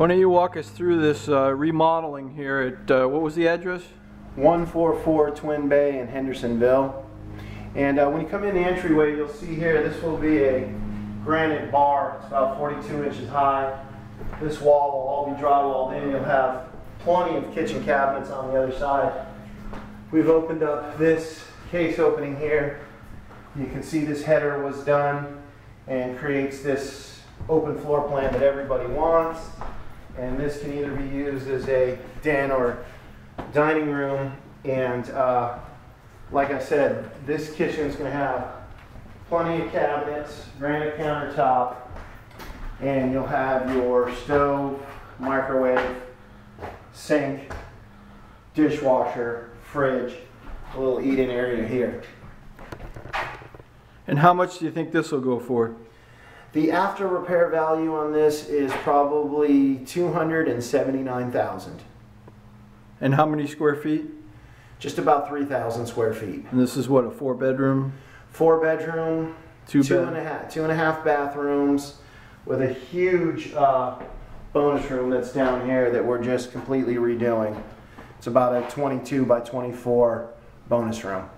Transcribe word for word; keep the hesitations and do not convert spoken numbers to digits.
Why don't you walk us through this uh, remodeling here at, uh, what was the address? one four four Twin Bay in Hendersonville. And uh, when you come in the entryway, you'll see here, this will be a granite bar. It's about forty-two inches high. This wall will all be drywalled in. You'll have plenty of kitchen cabinets on the other side. We've opened up this case opening here. You can see this header was done and creates this open floor plan that everybody wants. And this can either be used as a den or dining room. And uh, like I said, this kitchen is going to have plenty of cabinets, granite countertop, and you'll have your stove, microwave, sink, dishwasher, fridge, a little eat-in area here. And how much do you think this will go for? The after repair value on this is probably two hundred seventy-nine thousand dollars. And how many square feet? Just about three thousand square feet. And this is what, a four bedroom? Four bedroom, two, two, bed. and, a half, two and a half bathrooms, with a huge uh, bonus room that's down here that we're just completely redoing. It's about a twenty-two by twenty-four bonus room.